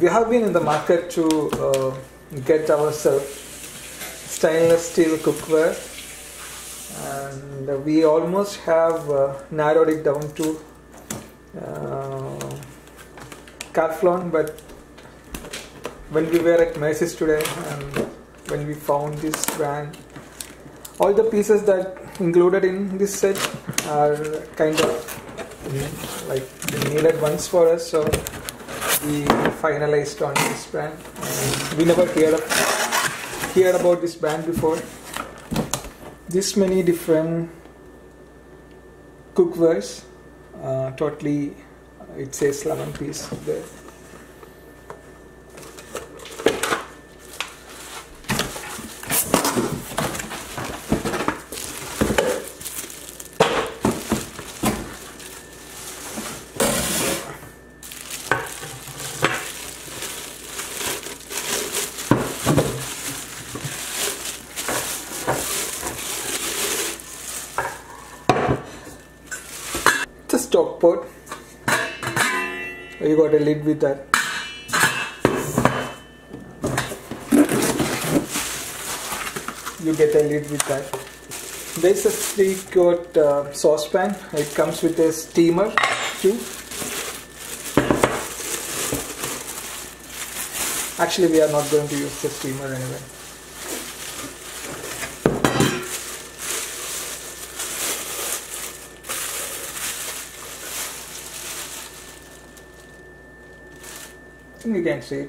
We have been in the market to get ourselves stainless steel cookware, and we almost have narrowed it down to Calflon, but when we were at Macy's today and when we found this brand, all the pieces that included in this set are kind of like the needed ones for us, so we finalized on this brand. We never heard about this brand before. This many different cookwares, totally it says 11 piece there. Stock pot. You got a lid with that. You get a lid with that. There is a 3-quart saucepan. It comes with a steamer too. Actually, we are not going to use the steamer anyway. You can see it.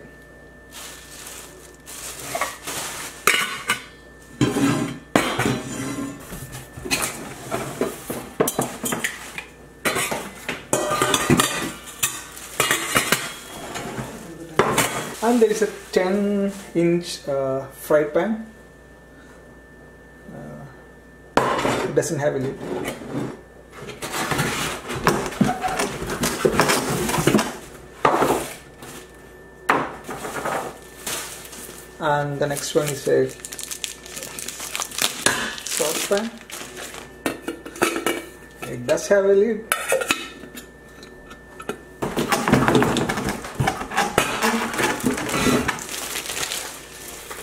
And there is a 10-inch fry pan. It doesn't have a lid. And the next one is a saucepan. It does have a lid.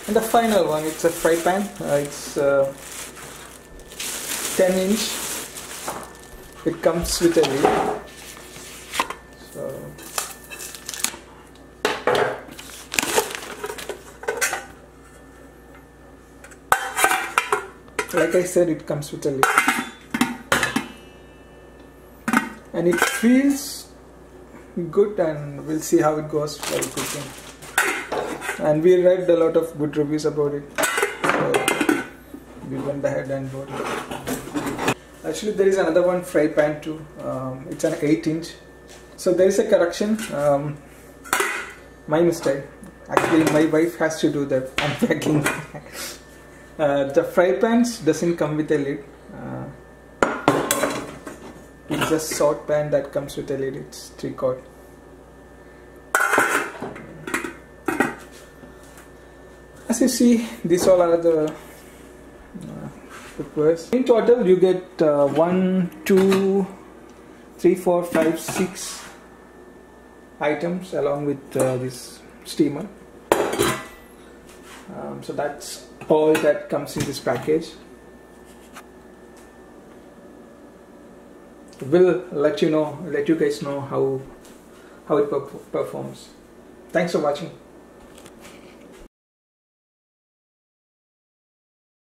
And the final one, it's a fry pan. It's 10-inch. It comes with a lid. So. Like I said, it comes with a lid, and it feels good, and we'll see how it goes while cooking. And we read a lot of good reviews about it, so we went ahead and bought it. Actually, there is another one, fry pan too. It's an 8-inch. So there is a correction. My mistake. Actually, my wife has to do that unpacking. The fry pans doesn't come with a lid. It's a sauce pan that comes with a lid. It's 3-quart. As you see, these all are the cookwares. In total, you get 1, 2, 3, 4, 5, 6 items along with this steamer. So that's all that comes in this package. We'll let you guys know how it performs. Thanks for watching.